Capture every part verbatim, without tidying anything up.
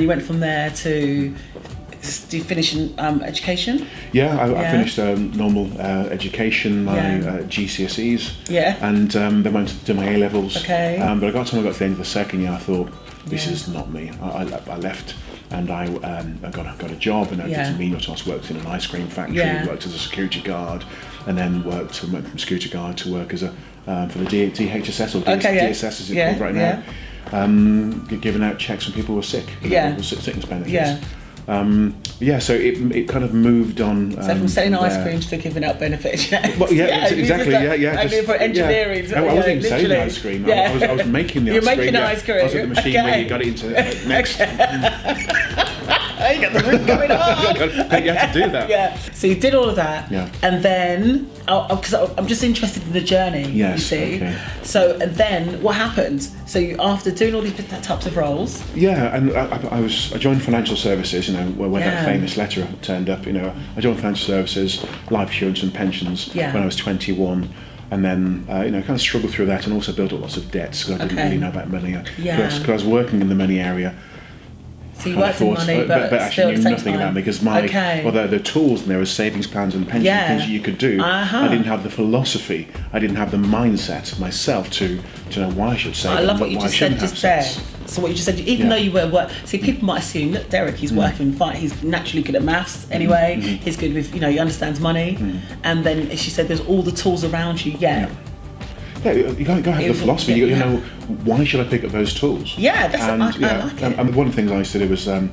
and you went from there to do you finish in um, education? Yeah, I, yeah. I finished um, normal uh, education, my yeah. uh, G C S Es, yeah, and um, then went to do my A levels. Okay, um, but I got to I got to the end of the second year, I thought this yeah. is not me. I, I, I left. And I, um, I got I got a job, and I yeah. did some menial tasks. Worked in an ice cream factory, yeah. worked as a security guard, and then worked, went from security guard to work as a um, for the D H S S or D S S, okay, yeah. D S S as it's yeah. called right now, yeah. um, giving out checks when people were sick, yeah, people were sickness benefits. Yeah. Um, yeah, so it, it kind of moved on. Um, so from selling ice cream to giving out benefit checks. Well, yeah, yeah, exactly. Like, yeah, yeah. Just, I mean, for engineering. Yeah. No, I wasn't yeah, selling ice cream. Yeah. I, was, I was making the You're ice making cream. You're making ice cream. Yeah. I was at the machine okay. where you got it into like, next. You got the ring going on. You had to do that. Yeah. So you did all of that. Yeah. And then, because oh, oh, I'm just interested in the journey. Yes. You see. Okay. So and then what happened? So you, after doing all these types of roles. Yeah, and I, I, I was I joined financial services. You know, when yeah. that famous letter turned up. You know, I joined financial services, life insurance and pensions yeah. when I was twenty-one. And then, uh, you know, kind of struggled through that, and also built up lots of debts because I didn't okay. really know about money. Yeah. Because I was working in the money area. So you worked in money, but, but, but actually knew nothing about me because my, okay. although the tools and there were savings plans and pension yeah. things you could do, uh-huh. I didn't have the philosophy, I didn't have the mindset myself to to know why I should save. I love what you just said just there. So what you just said, even yeah. though you were work, see people might assume that Derek, he's mm. working fine, he's naturally good at maths anyway, mm. he's good with, you know, he understands money, mm. and then she said there's all the tools around you. Yeah. yeah. Yeah, you gotta, you gotta have the philosophy. You, you know, why should I pick up those tools? Yeah, that's and, I, yeah, I like it. And one of the things I used to do was, um,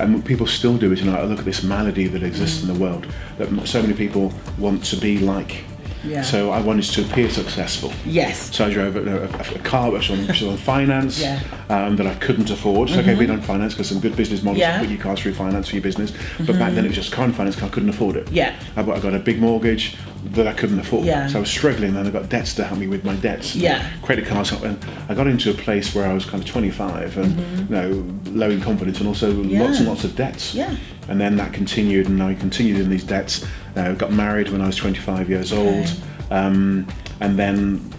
and people still do it, you know, I look at this malady that exists mm. in the world that so many people want to be like. Yeah. So I wanted to appear successful. Yes. So I drove a, a, a car which was on finance yeah. um, that I couldn't afford. So mm-hmm. okay, being on finance because some good business models yeah. put your cars through finance for your business. Mm-hmm. But back then it was just car and finance because I couldn't afford it. Yeah. I, I got a big mortgage that I couldn't afford. Yeah. So I was struggling, and I got debts to help me with my debts. Yeah. Credit cards, and I got into a place where I was kind of twenty-five and mm-hmm. you know, low in confidence, and also yeah. lots and lots of debts. Yeah. And then that continued, and I continued in these debts. I uh, got married when I was twenty-five years old, okay. um, and then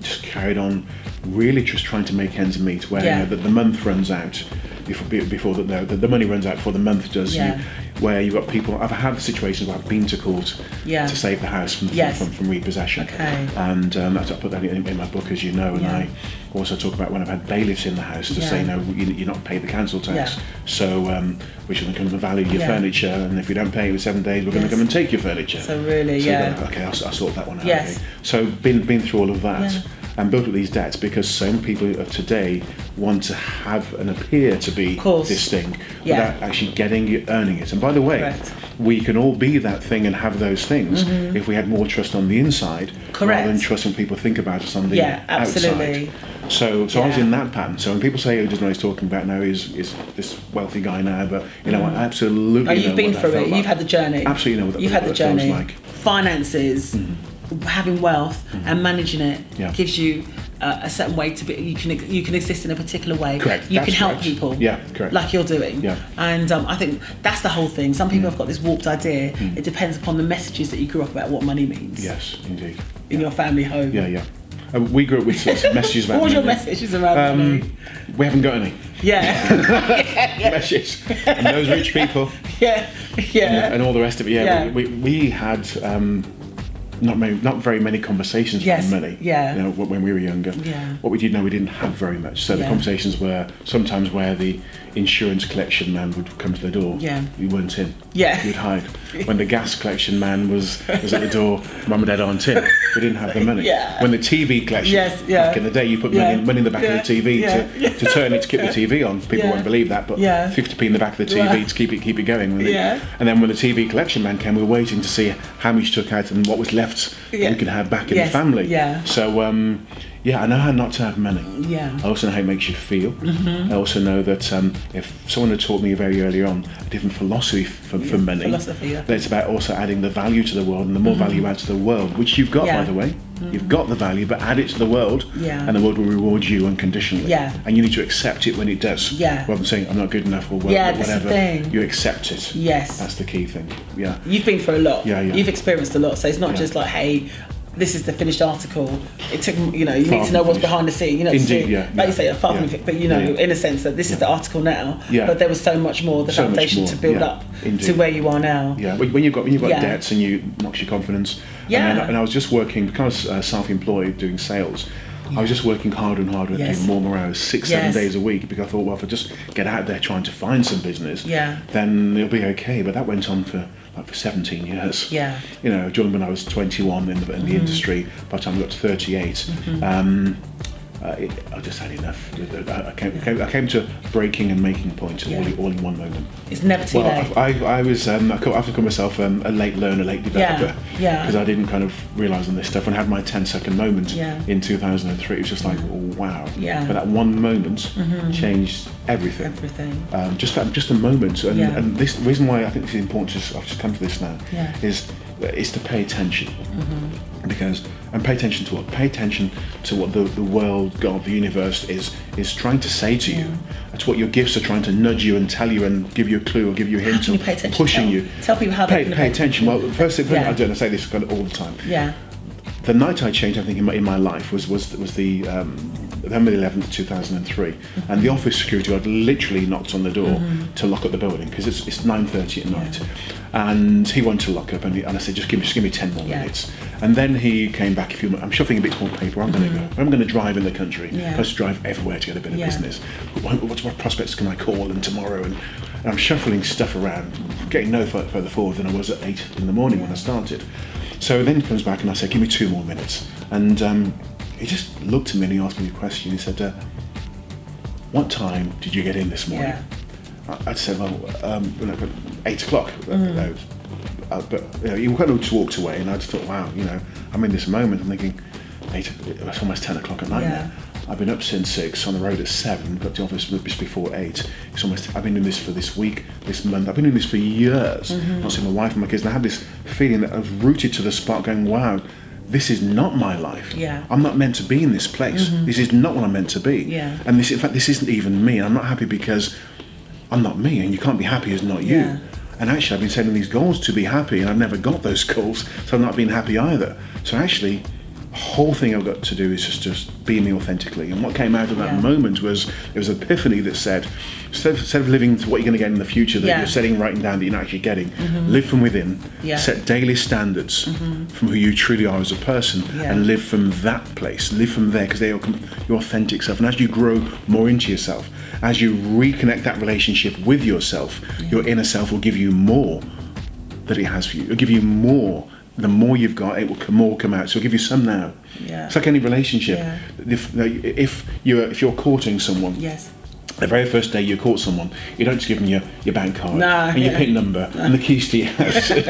just carried on, really just trying to make ends meet. Where yeah. you know, that the month runs out before, before that no, the, the money runs out before the month does. Yeah. You, where you've got people, I've had situations where I've been to court yeah. to save the house from yes. from, from repossession, okay. and um, I put that in, in my book, as you know, and yeah. I also talk about when I've had bailiffs in the house to yeah. say no, you, you're not paid the council tax, yeah. so um, we should come and value your yeah. furniture, and if you don't pay it in seven days, we're yes. going to come and take your furniture. So really, so yeah. Like, okay, I'll, I'll sort that one out. Yes. Okay. So been been through all of that. Yeah. And built up these debts because so many people of today want to have and appear to be this thing yeah. without actually getting it, earning it. And by the way, correct. We can all be that thing and have those things mm-hmm. if we had more trust on the inside correct. Rather than trust when people think about us on the yeah, absolutely. Outside. So, so yeah. I was in that pattern. So when people say, "Oh, he doesn't know what he's talking about now," is is this wealthy guy now? But you know, mm. I absolutely. Oh, you've know been what through it. Like. You've had the journey. Absolutely, know what that, you've what had the journey. Like. Finances. Mm. Having wealth mm-hmm. and managing it yeah. gives you uh, a certain way to be. You can you can exist in a particular way. Correct. You that's can help correct. People. Yeah, correct. Like you're doing. Yeah. And um, I think that's the whole thing. Some people mm. have got this warped idea. Mm. It depends upon the messages that you grew up about what money means. Yes, indeed. In yeah. your family home. Yeah, yeah. Uh, we grew up with sorts of messages about. What were your messages around um, money? We haven't got any. Yeah. yeah, yeah. Messages. And those rich people. Yeah, yeah. And, and all the rest of it. Yeah. yeah. We, we we had. Um, Not many, not very many conversations yes, about money. Yeah. You know, when we were younger, yeah. what we did know we didn't have very much. So yeah. the conversations were sometimes where the insurance collection man would come to the door. Yeah. You weren't in. Yeah. You'd hide. When the gas collection man was was at the door, mum and dad aren't in. We didn't have the money. Yeah. When the T V collection, yes, yeah. back in the day, you put money, yeah. in, money in the back yeah. of the T V yeah. to, yeah. to turn it to keep the T V on. People yeah. won't believe that, but yeah. fifty p in the back of the T V right. to keep it keep it going. Yeah. And then when the T V collection man came, we were waiting to see how much took out and what was left. Yeah. We can have back in yes. the family. Yeah. So um, yeah, I know how not to have money. Yeah. I also know how it makes you feel. Mm-hmm. I also know that um, if someone had taught me very early on a different philosophy for, for yeah. money, philosophy, yeah. that it's about also adding the value to the world, and the more mm-hmm. value you add to the world, which you've got yeah. by the way, mm-hmm. you've got the value, but add it to the world, yeah. and the world will reward you unconditionally. Yeah. And you need to accept it when it does. Yeah. Rather than saying I'm not good enough or, well, yeah, or whatever, thing. You accept it. Yes. That's the key thing. Yeah. You've been through a lot. Yeah, yeah. You've experienced a lot, so it's not yeah. just like, hey, this is the finished article. It took, you know, you far need to know what's behind the scene. You know, indeed, see, yeah, like yeah, you say, far yeah, from but you know, yeah, in a sense that this yeah, is the article now. Yeah. But there was so much more, the so foundation more, to build yeah, up indeed, to where you are now. Yeah. When you've got when you've got yeah, debts and you knocks your confidence. Yeah. And I, and I was just working because I was self-employed doing sales. Yeah. I was just working harder and harder, yes, doing more and more hours, six, yes, seven days a week, because I thought, well, if I just get out there trying to find some business, yeah, then it'll be okay. But that went on for like for seventeen years. Yeah. You know, during when I was twenty-one in the, in the mm, industry, by the time I got to thirty-eight, mm-hmm, um, uh, it, I just had enough. I came, came, I came to breaking and making point yeah, all, all in one moment. It's never too well, late. I, I, I was, um, I call, I've called myself um, a late learner, late developer, because yeah, yeah, I didn't kind of realise on this stuff. When I had my ten second moment yeah, in two thousand three, it was just like, oh, wow. Yeah. But that one moment mm-hmm, changed everything. Everything. Um, just, that, just a moment. And, yeah, and this, the reason why I think this is important, is, I've just come to this now, yeah, is, is to pay attention. Mm-hmm. Because and pay attention to what pay attention to what the, the world, God, the universe is is trying to say to you. That's what your gifts are trying to nudge you and tell you and give you a clue or give you a hint, or pushing tell, you. Tell people how pay, they pay attention. Well, the first thing yeah, I do, and I say this kind of all the time. Yeah. The night I changed, I think, in my, in my life was was was the um, November eleventh two thousand three, mm-hmm, and the office security guard literally knocked on the door mm-hmm, to lock up the building, because it's it's nine thirty at night, yeah, and he wanted to lock up, and, he, and I said, just give me just give me ten more yeah, minutes, and then he came back a few minutes. I'm shuffling a bit more paper. I'm mm-hmm, going to go. I'm going to drive in the country. Yeah. I just drive everywhere to get a bit of yeah, business. What, what, what prospects can I call? And tomorrow, and, and I'm shuffling stuff around, getting no further forward than I was at eight in the morning yeah, when I started. So then he comes back and I said, give me two more minutes. And um, he just looked at me and he asked me a question. He said, uh, what time did you get in this morning? Yeah. I, I said, well, um, eight o'clock. Mm. Uh, but you know, he kind of just walked away, and I just thought, wow, you know, I'm in this moment. I'm thinking, eight, it's almost ten o'clock at night yeah, now. I've been up since six, on the road at seven, got to the office just before eight. It's almost, I've been doing this for this week, this month. I've been doing this for years. Mm-hmm. Not seeing my wife and my kids. And I had this feeling that I was rooted to the spot, going, wow, this is not my life. Yeah. I'm not meant to be in this place. Mm-hmm. This is not what I'm meant to be. Yeah. And this, in fact, this isn't even me. I'm not happy because I'm not me, and you can't be happy as not you. Yeah. And actually, I've been setting these goals to be happy, and I've never got those goals, so I've not been happy either. So actually, whole thing I've got to do is just, just be me authentically. And what came out of that yeah, moment was, it was an epiphany that said, instead of, instead of living to what you're going to get in the future that yeah, you're setting, writing down that you're not actually getting, mm-hmm, live from within, yeah, set daily standards mm-hmm, from who you truly are as a person, yeah, and live from that place, live from there, because they are your authentic self. And as you grow more into yourself, as you reconnect that relationship with yourself, yeah, your inner self will give you more that it has for you. It'll give you more. The more you've got, it will more come out. So I'll give you some now. Yeah. It's like any relationship. Yeah. If if you're if you're courting someone, yes, the very first day you caught someone, you don't just give them your, your bank card nah, and yeah, your PIN number nah, and the keys to your house. You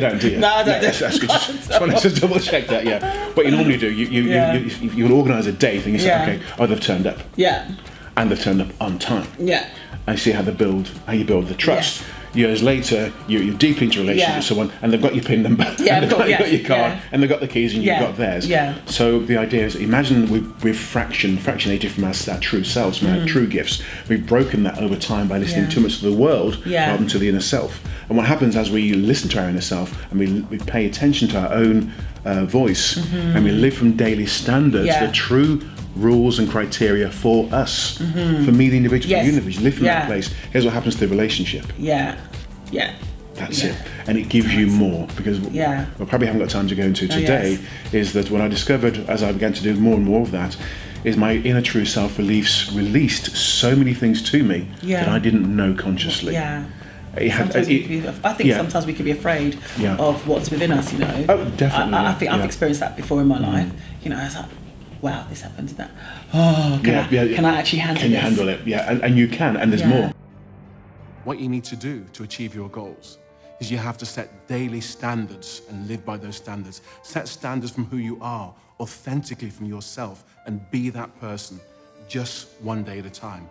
don't, do you? No, I don't no, do that's, that's good. Just, just, just double check that, yeah. What you normally do, you you, yeah, you, you, you'll organise a date and you say, yeah, okay, oh, they've turned up. Yeah. And they've turned up on time. Yeah. And see how they build, how you build the trust. Yes. Years later, you, you're deeply into a relationship yeah, with someone, and they've got your PIN number, yeah, and they've got, yes, got your card, yeah, and they've got the keys, and yeah, you've got theirs. Yeah. So the idea is, imagine we've, we've fraction, fractionated from our, our true selves, from mm, our true gifts. We've broken that over time by listening yeah, too much to the world yeah, rather than to the inner self. And what happens as we listen to our inner self, and we, we pay attention to our own uh, voice, mm-hmm, and we live from daily standards, yeah, the true rules and criteria for us, mm-hmm, for me, the individual, yes, for the universe, live from yeah, that place. Here's what happens to the relationship. Yeah, yeah. That's yeah, it, and it gives you more, because yeah, what we probably haven't got time to go into today, oh, yes, is that when I discovered, as I began to do more and more of that, is my inner true self beliefs released so many things to me yeah, that I didn't know consciously. Yeah. It had, sometimes it, we can be, I think yeah, sometimes we can be afraid yeah, of what's within us, you know. Oh, definitely. I, I, I think yeah, I've experienced that before in my mm, life. You know, I was like, wow, this happened to that. Oh, can, yeah, I, yeah, can I actually handle it? Can you this? handle it? Yeah, and, and you can, and there's yeah, more. What you need to do to achieve your goals is you have to set daily standards and live by those standards. Set standards from who you are, authentically from yourself, and be that person just one day at a time.